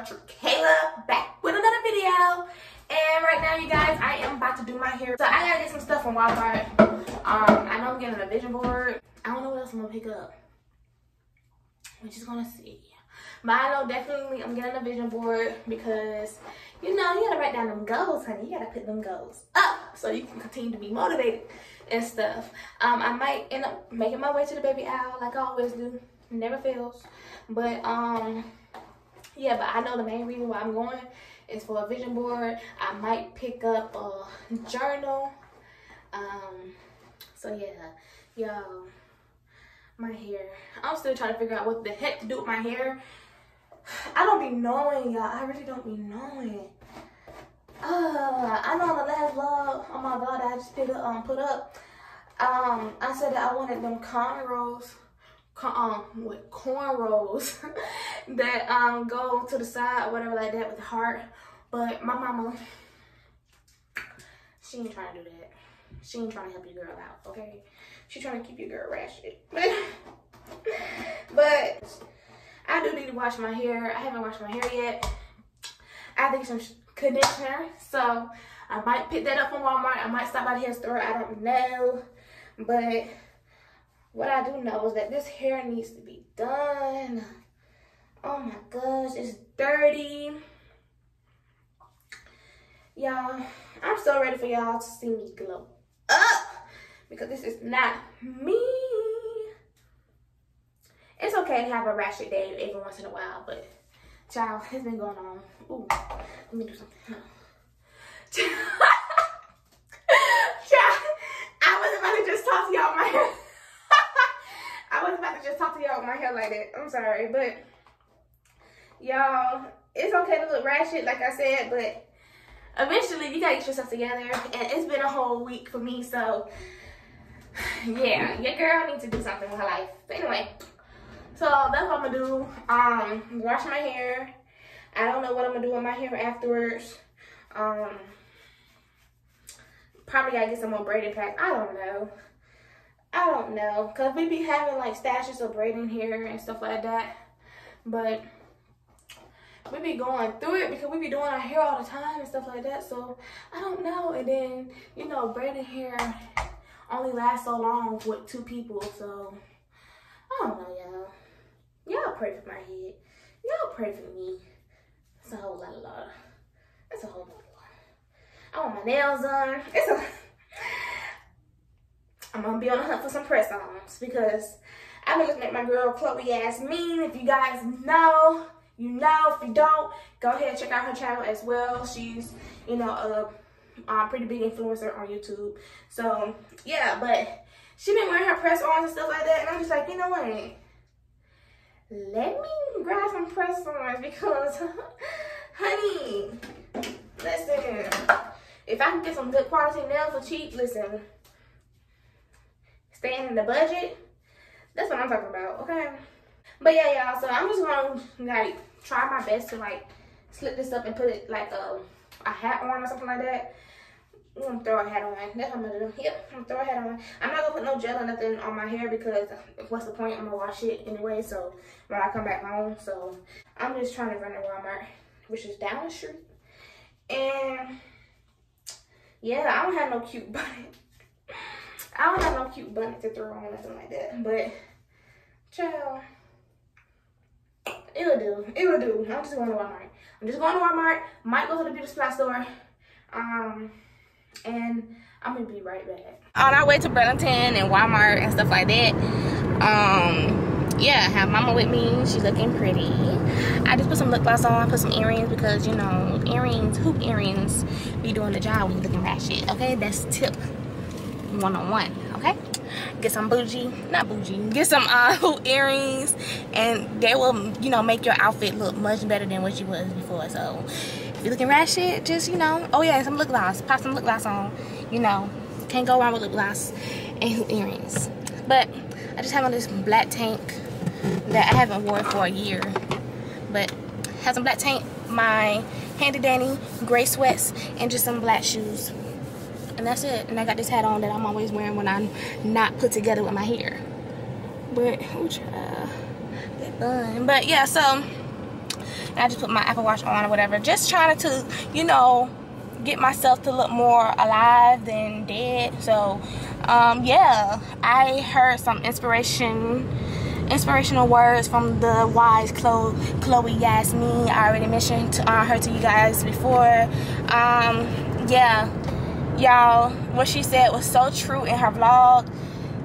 I'm Tra'Khayla back with another video, and right now you guys, I am about to do my hair. So I gotta get some stuff from Walmart. I know I'm getting a vision board. I don't know what else I'm gonna pick up. We're just gonna see. But I know definitely I'm getting a vision board because, you know, you gotta write down them goals, honey. You gotta put them goals up so you can continue to be motivated and stuff. I might end up making my way to the baby aisle like I always do. Never fails. But yeah, but I know the main reason why I'm going is for a vision board. I might pick up a journal. So yeah, y'all, my hair. I'm still trying to figure out what the heck to do with my hair. I don't be knowing, y'all. I really don't be knowing. I know on the last vlog, on my vlog that I just put up, I said that I wanted them cornrows. With cornrows that go to the side or whatever like that with the heart, but my mama, she ain't trying to do that. She ain't trying to help your girl out, okay? She trying to keep your girl ratchet. But I do need to wash my hair. I haven't washed my hair yet. I have to get some conditioner, so I might pick that up from Walmart. I might stop by the hair store. I don't know, but what I do know is that this hair needs to be done. Oh my gosh, it's dirty. Y'all, I'm so ready for y'all to see me glow up because this is not me. It's okay to have a ratchet day every once in a while, but child, it's been going on. Ooh, let me do something. Child, I wasn't about to just talk to y'all my hair. I was about to just talk to y'all with my hair like that. I'm sorry, but y'all, it's okay to look ratchet, like I said, but eventually you gotta get yourself together, and it's been a whole week for me, so yeah, your girl needs to do something with her life. But anyway, so that's what I'm gonna do. Wash my hair. I don't know what I'm gonna do with my hair afterwards. Probably gotta get some more braided packs. I don't know, cause we be having like stashes of braiding hair and stuff like that, but we be going through it because we be doing our hair all the time and stuff like that, so I don't know. And then, you know, braiding hair only lasts so long with two people, so I don't know, y'all. Y'all pray for my head. Y'all pray for me. It's a whole lot of love. It's a whole lot of love. I want my nails done. I'm gonna be on the hunt for some press-ons because I've been looking at my girl Chloe Yasmine. If you guys know, you know. If you don't, go ahead and check out her channel as well. She's, you know, a pretty big influencer on YouTube. So yeah, but she been wearing her press-ons and stuff like that, and I'm just like, you know what? Let me grab some press-ons because, honey, listen. If I can get some good quality nails for cheap, listen. Staying in the budget, that's what I'm talking about, okay? But yeah, y'all, so I'm just gonna like try my best to like slip this up and put it like a hat on or something like that. I'm gonna throw a hat on. That's what I'm gonna do. Yep, I'm gonna throw a hat on. I'm not gonna put no gel or nothing on my hair because what's the point? I'm gonna wash it anyway, so when I come back home. So I'm just trying to run to Walmart, which is down the street. And yeah, I don't have no cute body. I don't have no cute bunny to throw on or nothing like that, but child, it'll do. It'll do. I'm just going to Walmart. I'm just going to Walmart. Might go to the beauty supply store, and I'm gonna be right back. On our way to Burlington and Walmart and stuff like that, yeah, I have Mama with me. She's looking pretty. I just put some lip gloss on, put some earrings because, you know, earrings, hoop earrings, be doing the job when you're looking ratchet. Okay, that's tip. 101, okay? Get some get some hoop earrings, and they will, you know, make your outfit look much better than what you was before. So if you're looking ratchet, just, you know, oh yeah, some lip gloss, pop some lip gloss on, you know, can't go wrong with lip gloss and hoop earrings. But I just have on this black tank that I haven't worn for a year, but have some black tank, my handy dandy gray sweats, and just some black shoes. And that's it. And I got this hat on that I'm always wearing when I'm not put together with my hair. But, ooh, child, that bun. But yeah, so and I just put my Apple Watch on or whatever, just trying to, you know, get myself to look more alive than dead. So yeah, I heard some inspirational words from the wise Chloe Yasmine. I already mentioned her to you guys before. Yeah, y'all, what she said was so true in her vlog.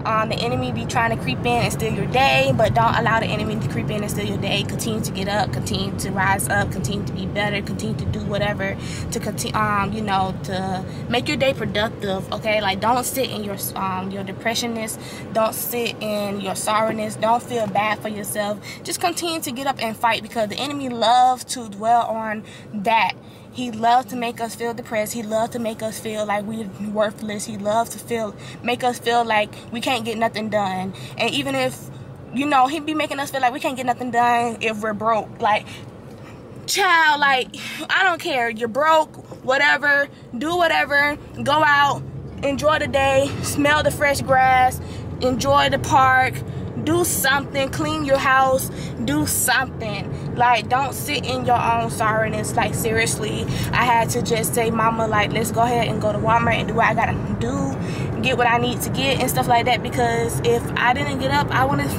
The enemy be trying to creep in and steal your day, but don't allow the enemy to creep in and steal your day. Continue to get up, continue to rise up, continue to be better, continue to do whatever to continue, you know, to make your day productive. Okay, like don't sit in your depressionness, don't sit in your sorrowness, don't feel bad for yourself. Just continue to get up and fight, because the enemy loves to dwell on that. He loves to make us feel depressed. He loves to make us feel like we're worthless. He loves to make us feel like we can't get nothing done. And even if, you know, he'd be making us feel like we can't get nothing done if we're broke. Like, child, like, I don't care. You're broke, whatever. Do whatever. Go out. Enjoy the day. Smell the fresh grass. Enjoy the park. Do something. Clean your house. Do something. Like, don't sit in your own sorrowness. Like, seriously, I had to just say, mama, like, let's go ahead and go to Walmart and do what I gotta do, get what I need to get and stuff like that, because if I didn't get up, I wouldn't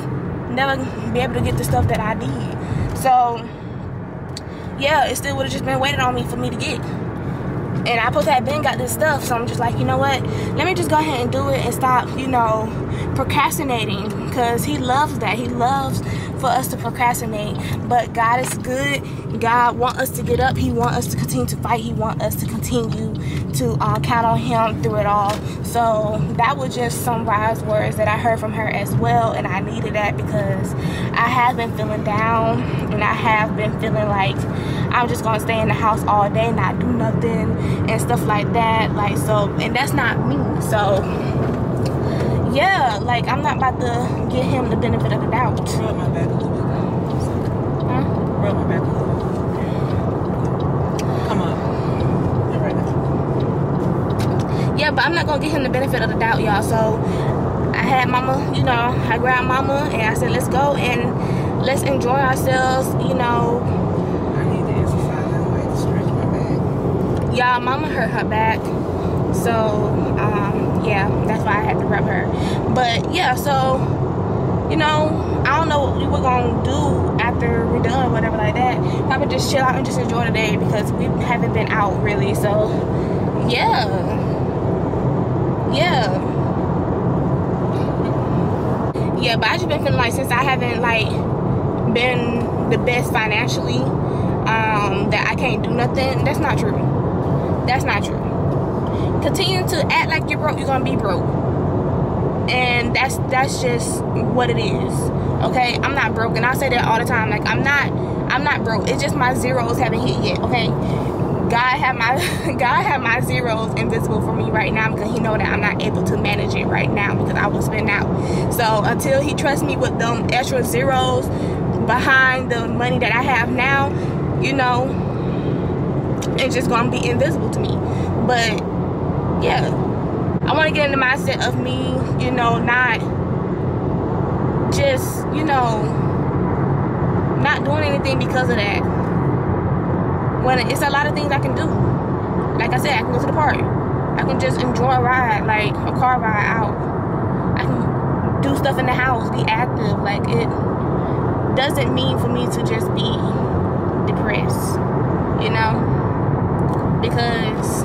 never be able to get the stuff that I need. So yeah, it still would have just been waiting on me for me to get. And I supposed to have been got this stuff, so I'm just like, you know what? Let me just go ahead and do it and stop, you know, procrastinating. Because he loves that. He loves for us to procrastinate. But God is good. God wants us to get up. He wants us to continue to fight. He wants us to continue to count on him through it all. So that was just some wise words that I heard from her as well. And I needed that, because I have been feeling down. And I have been feeling like I'm just going to stay in the house all day and not do nothing and stuff like that. Like, so, and that's not me. So yeah, like, I'm not about to give him the benefit of the doubt. Rub my back a little bit. Huh? Rub my back a little bit. Come on. You're right now. Yeah, but I'm not going to give him the benefit of the doubt, y'all. So I had mama, you know, I grabbed mama and I said, let's go and let's enjoy ourselves, you know. Y'all, mama hurt her back, so yeah, that's why I had to rub her. But yeah, so, you know, I don't know what we were gonna do after we're done, whatever like that. Probably just chill out and just enjoy the day, because we haven't been out really. So yeah, but I just been feeling like, since I haven't like been the best financially, that I can't do nothing. That's not true. That's not true. Continue to act like you're broke, you're gonna be broke. And that's just what it is. Okay? I'm not broke, and I say that all the time. Like, I'm not broke. It's just my zeros haven't hit yet, okay? God have my zeros invisible for me right now, because he know that I'm not able to manage it right now, because I will spend out. So until he trusts me with them extra zeros behind the money that I have now, you know, it's just gonna be invisible to me. But yeah, I want to get in the mindset of me, you know, not just, you know, not doing anything because of that, when it's a lot of things I can do. Like I said, I can go to the park, I can just enjoy a ride, like a car ride out, I can do stuff in the house, be active. Like, it doesn't mean for me to just be depressed, you know, because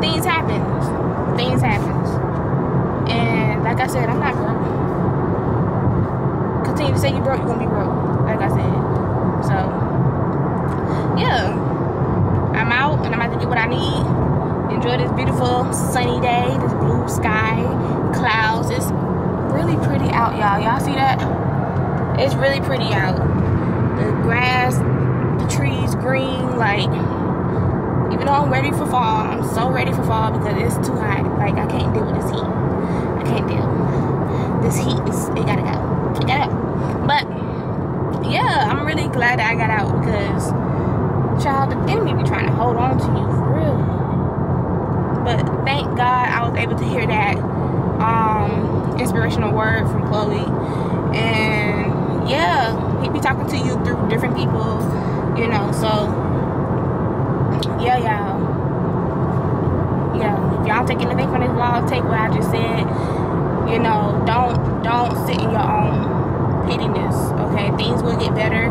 things happen, and like I said, I'm not broke. Continue to say you're broke, you're gonna be broke, like I said. So yeah, I'm out and I'm about to get what I need. Enjoy this beautiful sunny day, this blue sky, clouds. It's really pretty out, y'all see that? It's really pretty out. The grass, the trees green, like, even though I'm ready for fall, I'm so ready for fall, because it's too hot. Like, I can't deal with this heat. I can't deal. This heat is, it gotta go. It gotta go. But yeah, I'm really glad that I got out, because, child, the enemy be trying to hold on to you, for real. But thank God I was able to hear that inspirational word from Chloe. And yeah, he be talking to you through different people. you know. So yeah, y'all, yeah, if y'all take anything from this vlog, take what I just said, you know. Don't sit in your own pettiness, okay? Things will get better.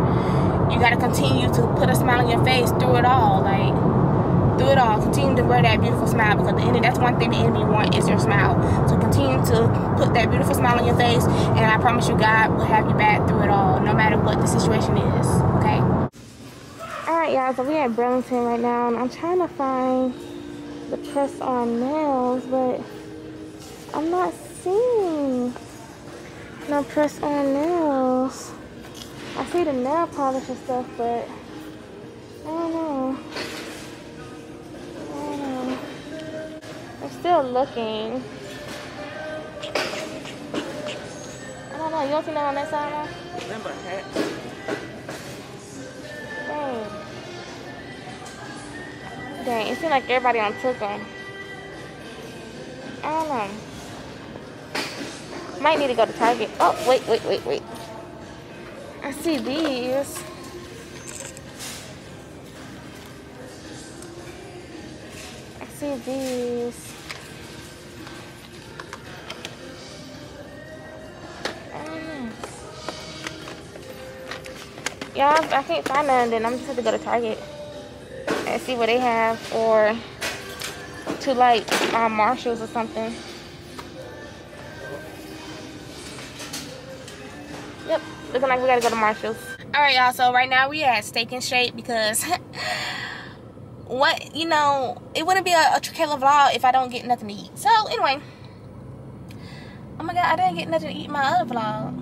You gotta continue to put a smile on your face through it all, through it all. Continue to wear that beautiful smile, because the enemy, that's one thing the enemy wants, is your smile. So continue to put that beautiful smile on your face, and I promise you God will have you back through it all, no matter what the situation is, okay? Alright y'all, so we're at Burlington right now, and I'm trying to find the press on nails, but I'm not seeing no press on nails. I see the nail polish and stuff, but I don't know. I'm still looking. I don't know. You don't see that on that side now? Remember that. Dang. Dang. It seems like everybody on took them. I don't know. Might need to go to Target. Oh, wait. I see these. Y'all, I can't find none, then I'm just going to go to Target and see what they have, or to like Marshalls or something. Yep, looking like we gotta go to Marshalls. Alright y'all, so right now we at Steak 'n Shake, because what, you know, it wouldn't be a Tra'Khayla vlog if I don't get nothing to eat. So anyway, oh my god, I didn't get nothing to eat in my other vlog.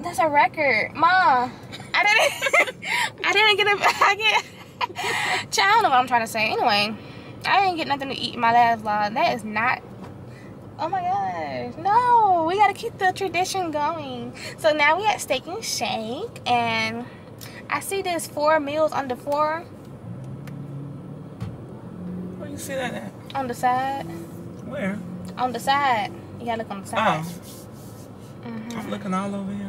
That's a record, Ma. I don't know what I'm trying to say. Anyway, I didn't get nothing to eat in my last vlog. That is not. Oh my gosh, no. We gotta keep the tradition going. So now we at Steak 'n Shake, and I see there's 4 meals under $4. Where you see that at? On the side. Where? On the side. You gotta look on the side. Oh. Mm-hmm. I'm looking all over here.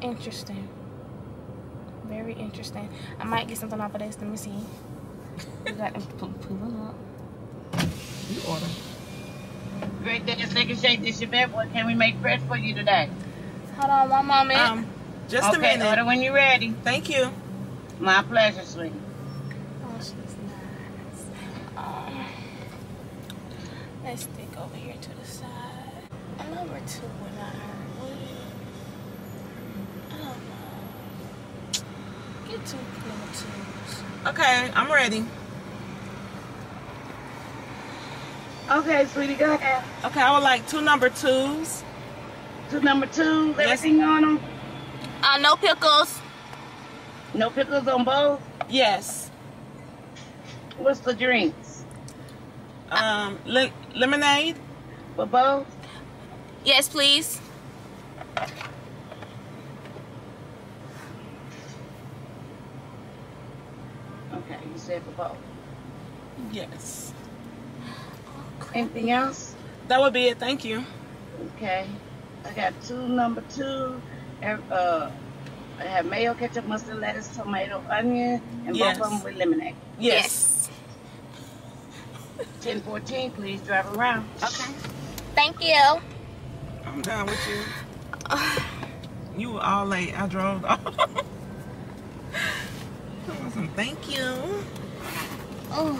Interesting. Very interesting. I might get something off of this. Let me see. We got them pooping up. You order. Great day, Steak 'n Shake. This is your bad boy. Can we make bread for you today? Hold on one moment. Just a minute. Order when you're ready. Thank you. My pleasure, sweetie. Oh, she's nice. Let's stick over here to the side. I love her too, when I don't know. Get 2 number 2s. Okay, I'm ready. Okay, sweetie, go ahead. Okay, I would like 2 number 2s. 2 number 2s, everything on them? No pickles. No pickles on both? Yes. What's the drinks? Lemonade? For both? Yes, please. Okay, you said for both? Yes. Anything else? That would be it, thank you. Okay. I got 2 number 2. I have mayo, ketchup, mustard, lettuce, tomato, onion, and both of them with lemonade. Yes. 1014, please drive around. Okay. Thank you. I'm done with you. You were all late. I drove off. Awesome. Thank you. Oh,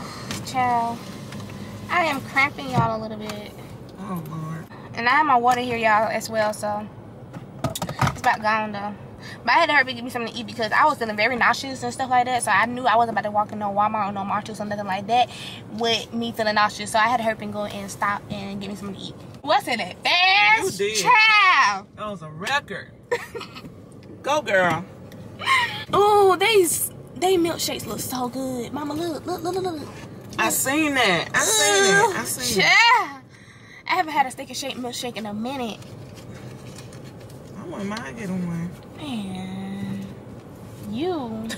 child. I am cramping y'all a little bit. Oh, Lord. And I have my water here, y'all, as well, so it's about gone, though. But I had to hurry up and give me something to eat, because I was feeling very nauseous and stuff like that, so I knew I wasn't about to walk in no Walmart or no Marshalls or nothing like that with me feeling nauseous, so I had to hurry up and go and stop and get me something to eat. What's in it? Fast? You did. Child! That was a record. Go, girl. Ooh, they milkshakes look so good. Mama, look. I seen that. I seen it. I haven't had a Steak 'n Shake milkshake in a minute. I wouldn't mind getting one. Man. You.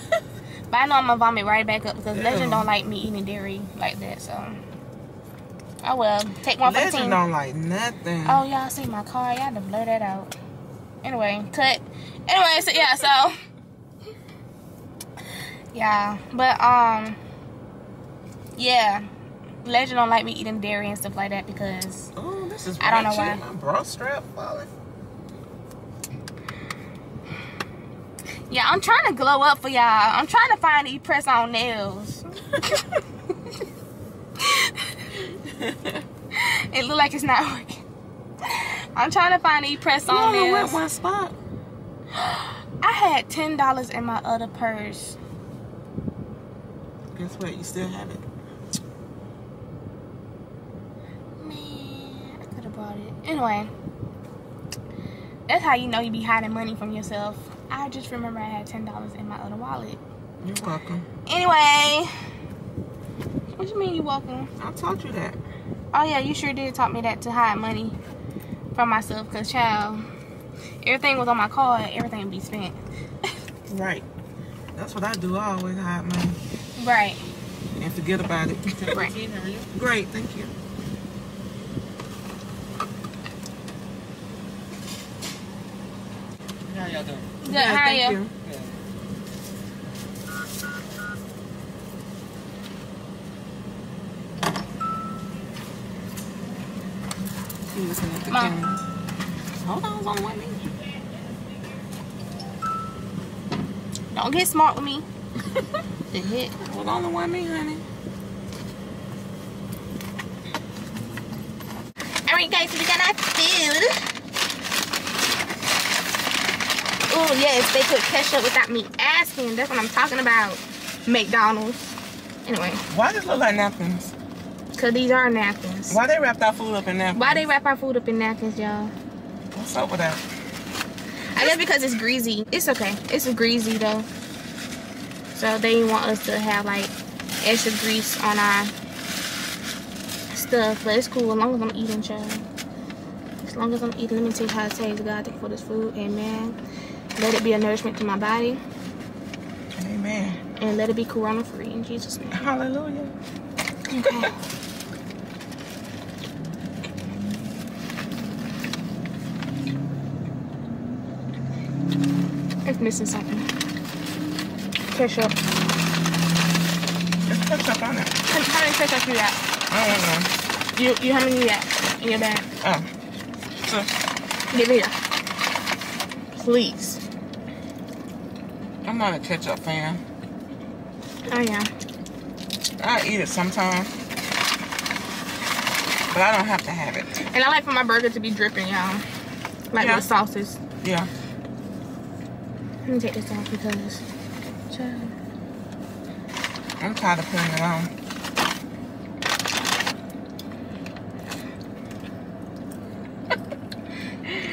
But I know I'm going to vomit right back up, because Legend don't like me eating dairy like that, so. Oh well. Take one for the team. Legend don't like nothing. Oh, y'all see my car? Y'all to blur that out. Anyway, cut. Anyway, so yeah, yeah. Legend don't like me eating dairy and stuff like that because I don't know why. My bra strap falling. Yeah, I'm trying to glow up for y'all. I'm trying to find these press on nails. It look like it's not working. I'm trying to find these press on nails. You only went one spot. I had $10 in my other purse. Guess what? You still have it. Man, I could have bought it. Anyway, that's how you know you be hiding money from yourself. I just remember I had $10 in my other wallet. You're welcome. Anyway, what you mean you're welcome? I taught you that. Oh yeah, you sure did taught me that, to hide money from myself, because child, everything was on my card, everything would be spent. Right. That's what I do. I always hide money. Right. And forget about it. Right. Great, thank you. How y'all doing? Good, yeah, how are you? Yeah. She was looking at the camera. Hold on, it's on 1 minute. Don't get smart with me. The heck? Hold on to 1 minute, honey. Alright guys, we got our food. Oh yes, they put ketchup without me asking. That's what I'm talking about. McDonald's. Anyway. Why does it look like napkins? Cause these are napkins. Why they wrap our food up in napkins? Why they wrap our food up in napkins, y'all? What's up with that? I guess because it's greasy. It's okay. It's greasy though. So they want us to have like extra grease on our stuff, but it's cool as long as I'm eating, child. As long as I'm eating, let me take how it tastes. God, thank you for this food. Amen. Let it be a nourishment to my body. Amen. And let it be corona free in Jesus' name. Hallelujah. Okay. It's missing something. Ketchup. There's ketchup on it. How many ketchup you got? I don't know. You how many you got in your bag? Oh. So. Give it here. Please. I'm not a ketchup fan. Oh yeah. I eat it sometimes, but I don't have to have it. And I like for my burger to be dripping, y'all. Like with sauces. Yeah. Let me take this off because I'm tired of putting it on.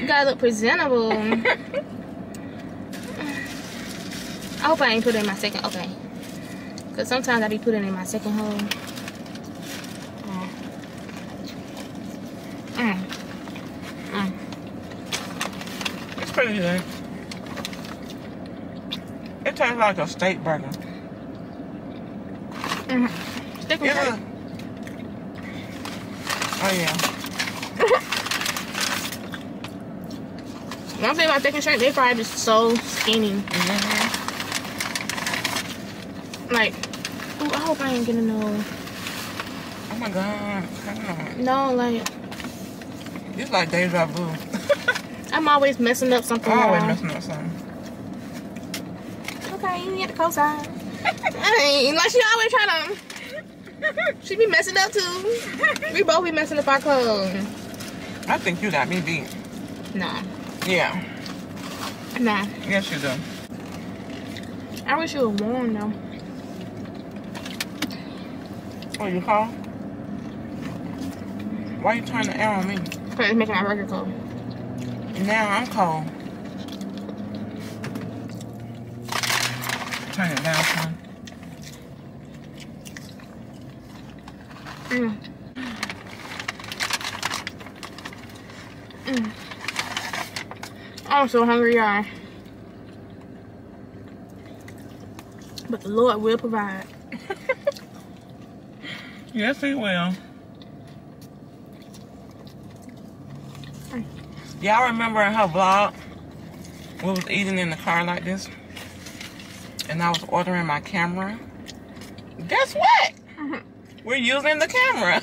You guys look presentable. I hope I ain't put it in my second, okay. Because sometimes I be putting it in my second hole. It's pretty good. It tastes like a steak burger. Steak and shake. Oh yeah. One thing about steak and shake, they fry just so skinny. Mm-hmm. Like, ooh, I hope I ain't gonna know. Oh my God, no, like. It's like deja vu. I'm always messing up something. I'm always messing up something. Okay, you get the cosign. I mean, like she always trying to, she be messing up too. We both be messing up our clothes. I think you got me beat. Nah. Yeah. Nah. Yes, you do. I wish you were warm though. Oh, you cold? Why are you turning the air on me? Because it's making my burger cold. Now I'm cold. Turn it down, son. I'm so hungry, y'all. But the Lord will provide. Yes, he will. Yeah, I remember in her vlog, we was eating in the car like this, and I was ordering my camera. Guess what? We're using the camera.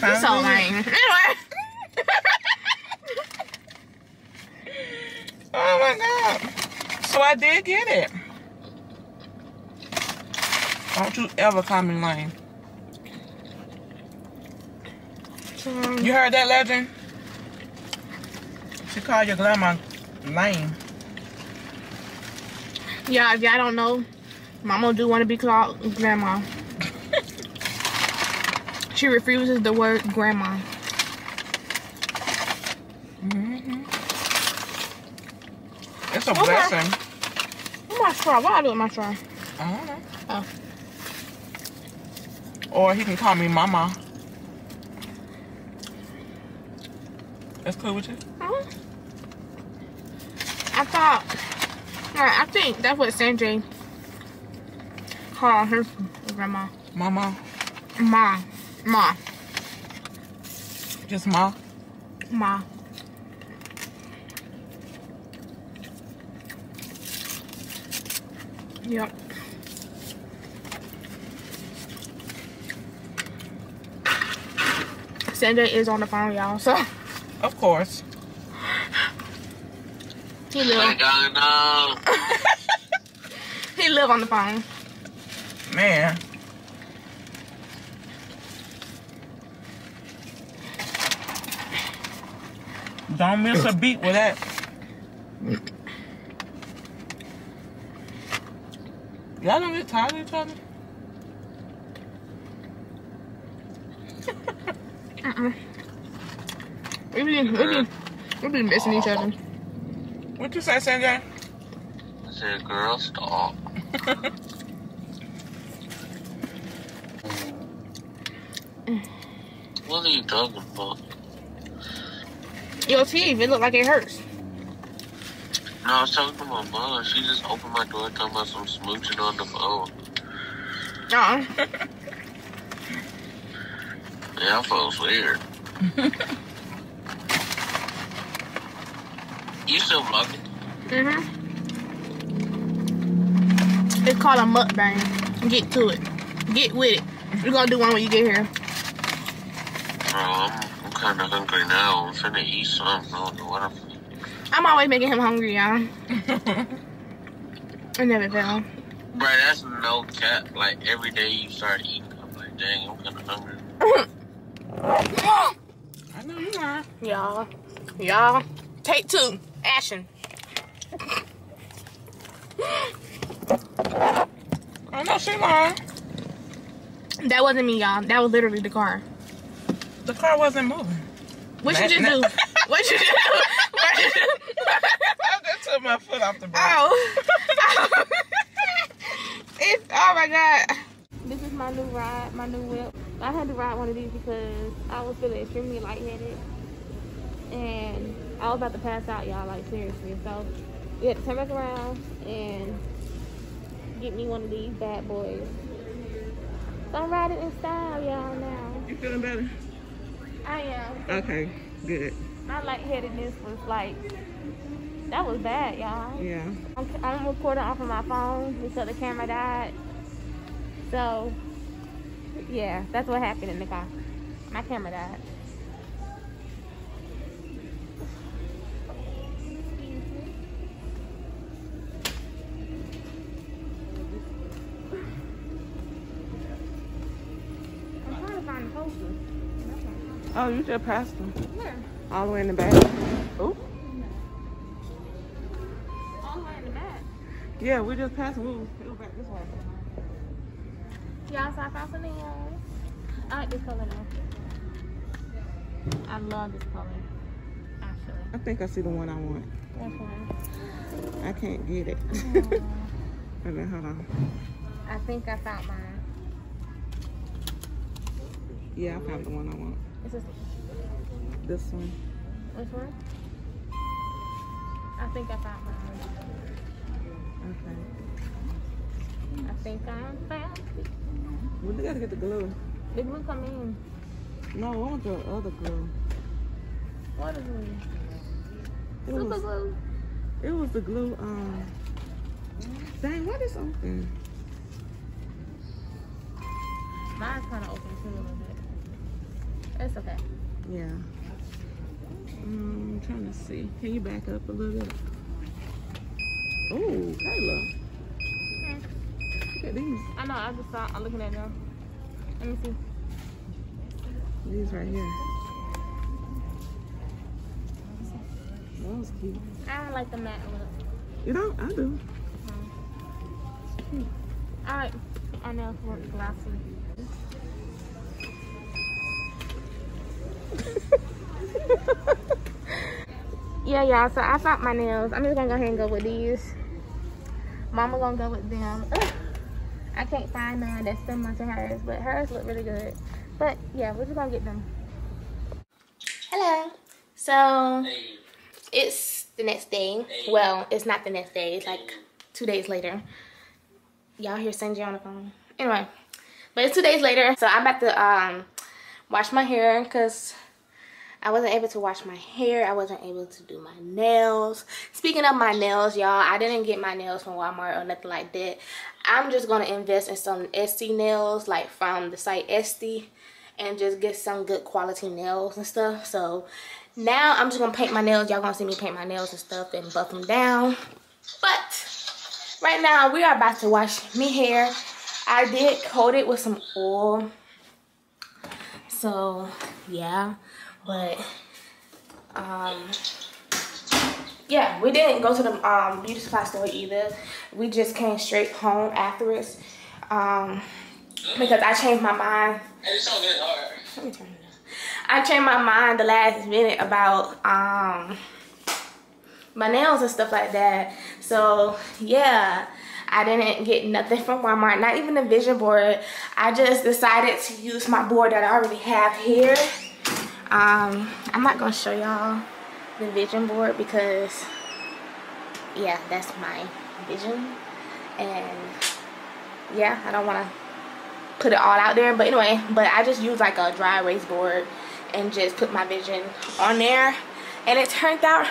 You're so lame. Anyway. Oh my God. So I did get it. Don't you ever call me lame. You heard that, legend? She called your grandma lame. Yeah, if y'all don't know, Mama do want to be called grandma. She refuses the word grandma. Mm-hmm. It's a blessing. My straw. What I do with my straw? I don't know. Oh. Or he can call me Mama. That's cool with you? Mm-hmm. I thought. I think that's what Sanjay called her grandma. Mama. Ma. Ma. Just Ma? Ma. Yep. Sanjay is on the phone, y'all, so. Of course. He live. He live on the phone. Man. Don't miss a beat with that. Y'all don't get tired of each other? Uh-uh. We be missing each other. What you say, Sanjay? I said, girl, stop. What are you talking about? Your teeth, it look like it hurts. No, I was talking to my mom. She just opened my door talking about some smooching on the phone. Yeah, I felt weird. You still vlogging? Mm-hmm. It's called a mukbang. Get to it. Get with it. We're gonna do one when you get here. Bro, I'm kinda hungry now. I'm finna eat something. I don't know what I'm always making him hungry, y'all. I never fail. Bro, that's no cap. Like, every day you start eating, I'm like, dang, I'm kinda hungry. I know you are. Y'all. Y'all. Take two. Action. I know she lying. That wasn't me, y'all. That was literally the car. The car wasn't moving. What you just do? What you just do? What you do? I just took my foot off the brake. Oh. It's, oh my God. This is my new ride, my new whip. I had to ride one of these because I was feeling extremely lightheaded. And I was about to pass out, y'all, like, seriously. So we had to turn back around and get me one of these bad boys. So I'm riding in style, y'all, now. You feeling better? I am. Okay, good. My lightheadedness was like, that was bad, y'all. Yeah. I'm recording off of my phone until the camera died. So, yeah, that's what happened in the car. My camera died. Oh, you just passed them. Where? All the way in the back. Oh. All the way in the back? Yeah, we just passed them. We go back this way. Y'all, so I found some nails. I like this color now. I love this color, actually. I think I see the one I want. Which one? I can't get it. And then, hold on. I think I found mine. Yeah, I found the one I want. Is this one? This one. Which one? I think I found mine. Okay. I think I found it. We gotta get the glue. The glue come in. No, I want the other glue. What is it? It was the glue. It was the glue. Dang, what is open? Mine's kind of open too a little bit. It's okay. Yeah. I'm trying to see. Can you back up a little bit? Oh, Kayla. Okay. Look at these. I know. I just saw. I'm looking at them. Let me see. These right here. That was cute. I don't like the matte look. You don't? I do. Mm-hmm. All right. I know it's more glossy. Yeah, y'all. So I found my nails. I'm just gonna go ahead and go with these. Mama gonna go with them. Ugh. I can't find none that's similar to hers, but hers look really good. But yeah, we're just gonna get them. Hello. So it's the next day. Well, it's not the next day. It's like 2 days later. Y'all hear Sanjay on the phone? Anyway, but it's 2 days later. So I'm about to wash my hair because I wasn't able to wash my hair. I wasn't able to do my nails. Speaking of my nails, y'all, I didn't get my nails from Walmart or nothing like that. I'm just going to invest in some Estee nails, like from the site Estee, and just get some good quality nails and stuff. So now I'm just going to paint my nails. Y'all going to see me paint my nails and stuff and buff them down. But right now we are about to wash me hair. I did coat it with some oil. So, yeah. But, yeah, we didn't go to the beauty supply store either. We just came straight home afterwards because I changed my mind. Let me turn it up. I changed my mind the last minute about my nails and stuff like that. So, yeah. I didn't get nothing from Walmart, not even a vision board. I just decided to use my board that I already have here. I'm not gonna show y'all the vision board because yeah, that's my vision, and yeah, I don't want to put it all out there, but anyway, but I just used like a dry erase board and just put my vision on there, and it turned out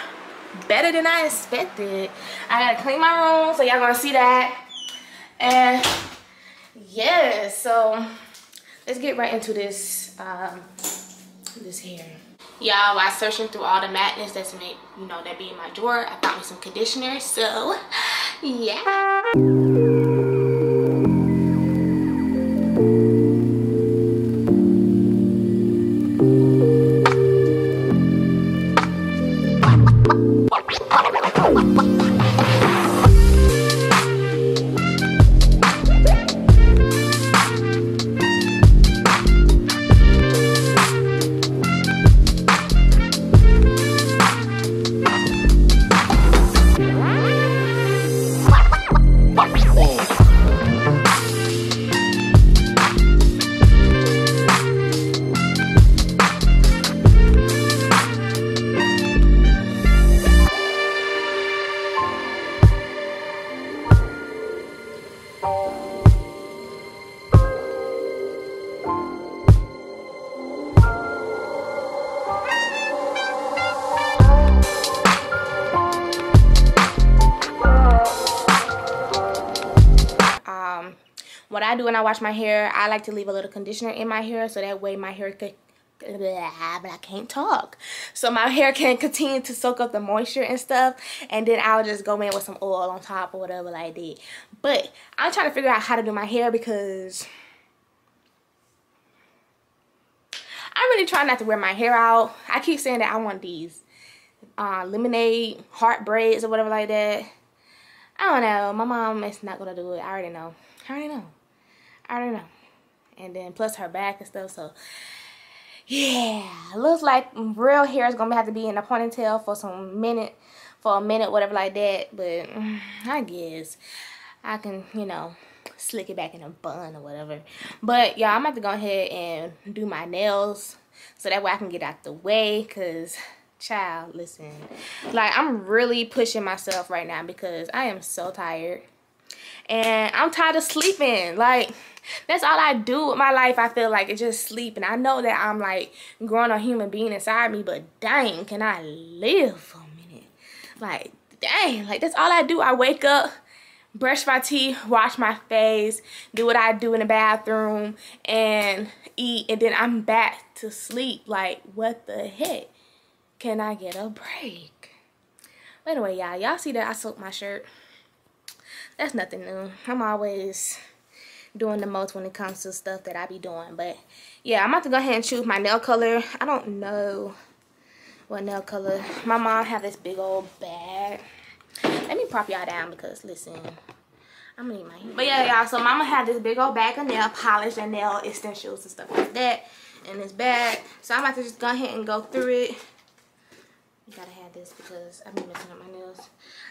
better than I expected. I gotta clean my room, so y'all gonna see that. And yeah, so let's get right into this this hair. Y'all, while searching through all the madness that's made, you know, that be in my drawer, I found me some conditioner, so yeah. What I do when I wash my hair, I like to leave a little conditioner in my hair so that way my hair could, but I can't talk. So my hair can continue to soak up the moisture and stuff, and then I'll just go in with some oil on top or whatever like that. But I'm trying to figure out how to do my hair because I'm really trying not to wear my hair out. I keep saying that I want these lemonade heart braids or whatever like that. I don't know. My mom is not gonna do it. I already know. I already know. I don't know. And then plus her back and stuff, so yeah, looks like real hair is gonna have to be in a ponytail for a minute, whatever like that. But I guess I can, you know, slick it back in a bun or whatever. But yeah, I'm about to go ahead and do my nails so that way I can get out the way, cause child, listen, like I'm really pushing myself right now because I am so tired. And I'm tired of sleeping. Like, that's all I do with my life, I feel like, it's just sleep. And I know that I'm like growing a human being inside me, but dang, can I live for a minute? Like, dang, like that's all I do. I wake up, brush my teeth, wash my face, do what I do in the bathroom, and eat, and then I'm back to sleep. Like, what the heck? Can I get a break? But anyway, y'all see that I soaked my shirt? That's nothing new. I'm always doing the most when it comes to stuff that I be doing. But yeah, I'm about to go ahead and choose my nail color. I don't know what nail color. My mom have this big old bag. Let me prop y'all down because, listen, I'm gonna need my hair. But yeah, y'all, so mama had this big old bag of nail polish and nail essentials and stuff like that in this bag. So I'm about to just go ahead and go through it. You gotta have this because I've been messing up my nails.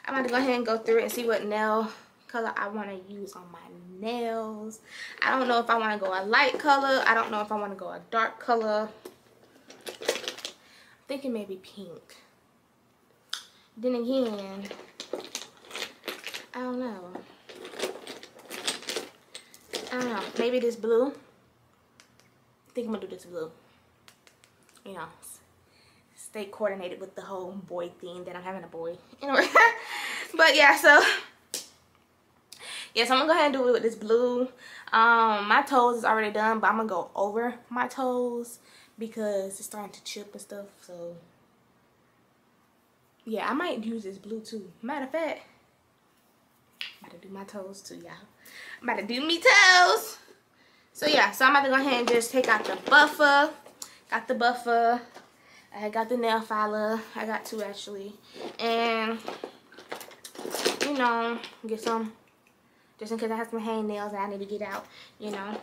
I'm about to go ahead and go through it and see what nail color I want to use on my nails. I don't know if I want to go a light color. I don't know if I want to go a dark color. I'm thinking maybe pink. Then again, I don't know. I don't know. Maybe this blue. I think I'm gonna do this blue. You know, stay coordinated with the whole boy theme that I'm having a boy. Anyway, but yeah, so yes, yeah, so I'm gonna go ahead and do it with this blue. My toes is already done, but I'm gonna go over my toes because it's starting to chip and stuff. So yeah, I might use this blue too. Matter of fact, I'm about to do my toes too, y'all. I'm about to do me toes. So yeah, so I'm about to go ahead and just take out the buffer. Got the buffer. I got the nail filer. I got two actually. And you know, get some just in case I have some hang nails that I need to get out, you know,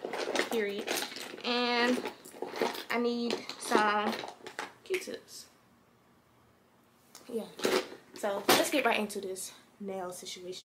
period. And I need some Q-tips. Yeah. So let's get right into this nail situation.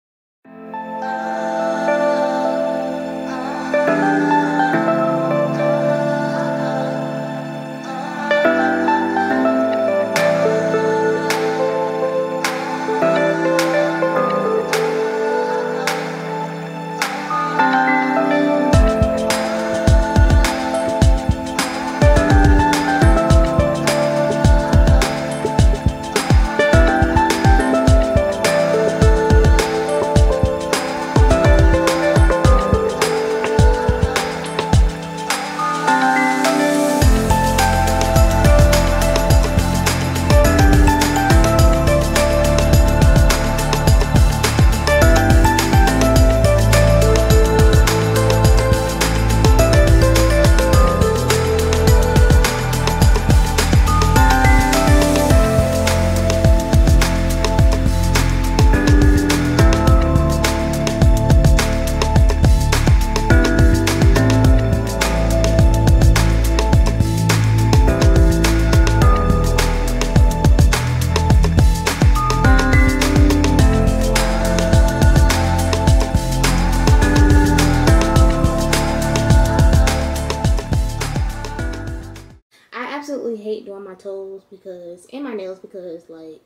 Because like,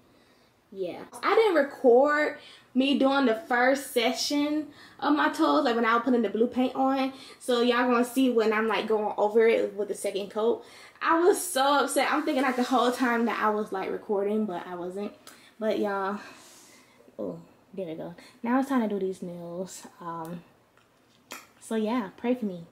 yeah, I didn't record me doing the first session of my toes, like when I was putting the blue paint on, so y'all gonna see when I'm like going over it with the second coat. I was so upset. I'm thinking like the whole time that I was like recording, but I wasn't. But y'all, oh, there we go. Now it's time to do these nails. So yeah, pray for me.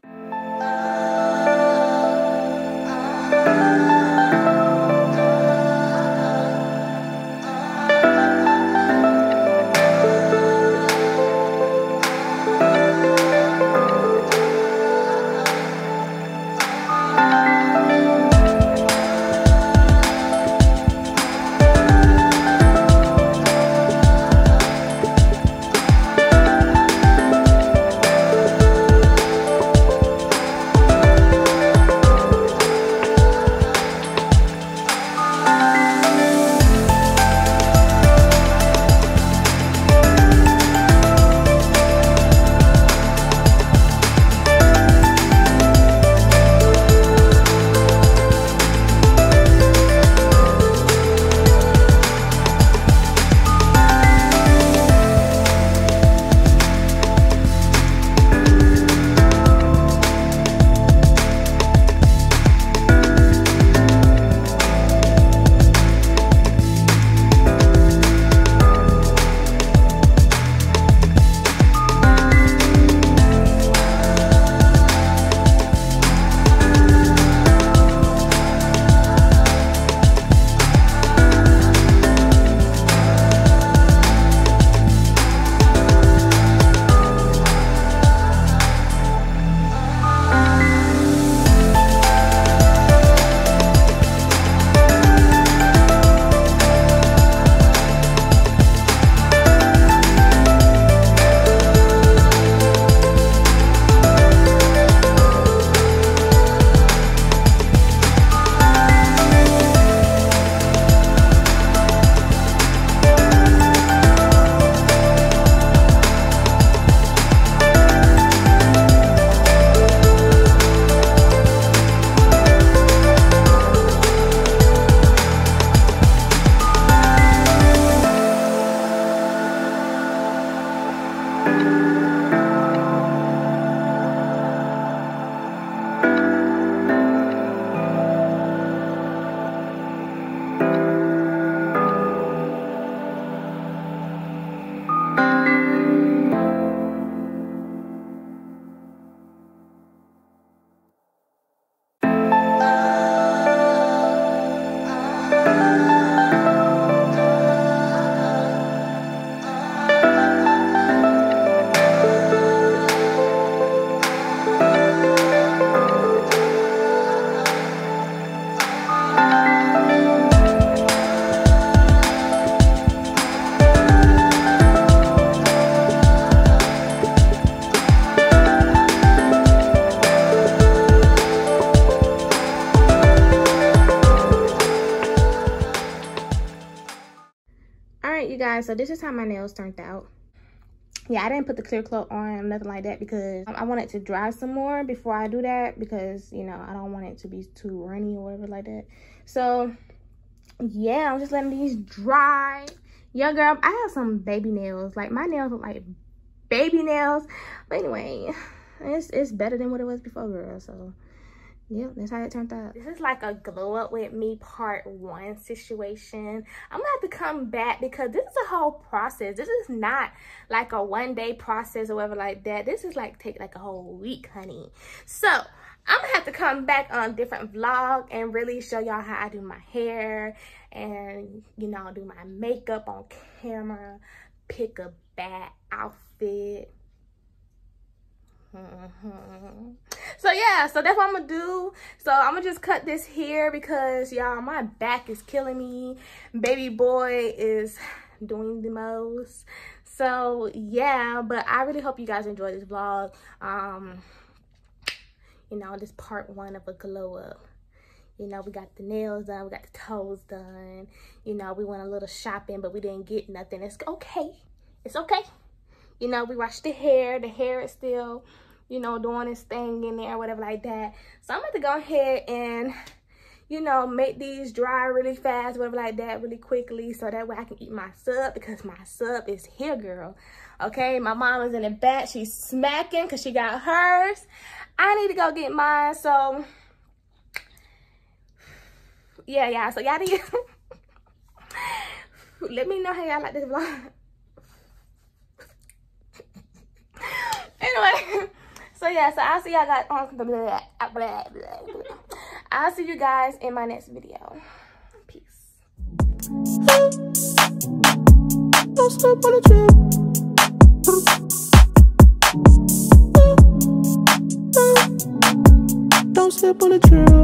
guys, so this is how my nails turned out. Yeah, I didn't put the clear coat on, nothing like that, because I want it to dry some more before I do that, because, you know, I don't want it to be too runny or whatever like that. So, yeah, I'm just letting these dry. Young girl, I have some baby nails. Like, my nails look like baby nails. But anyway, it's better than what it was before, girl. So, yeah, that's how it turned out. This is like a glow up with me part one situation. I'm gonna have to come back because this is a whole process. This is not like a one-day process or whatever like that. This is like take like a whole week, honey. So I'm gonna have to come back on different vlog and really show y'all how I do my hair and, you know, do my makeup on camera, pick a bad outfit. So yeah, so that's what I'm gonna do. So I'm gonna just cut this here because y'all, my back is killing me. Baby boy is doing the most. So yeah, but I really hope you guys enjoy this vlog. You know, this part one of a glow up. You know, we got the nails done, we got the toes done. You know, we went a little shopping, but we didn't get nothing. It's okay. It's okay. You know, we washed the hair is still, you know, doing its thing in there, whatever like that. So I'm about to go ahead and, you know, make these dry really fast, whatever like that, really quickly. So that way I can eat my sub, because my sub is here, girl. Okay, my mom is in the back. She's smacking because she got hers. I need to go get mine. So, yeah, yeah. So y'all, let me know how y'all like this vlog. Anyway, so yeah, so I'll see y'all guys on I'll see you guys in my next video. Peace. Don't step on the trail.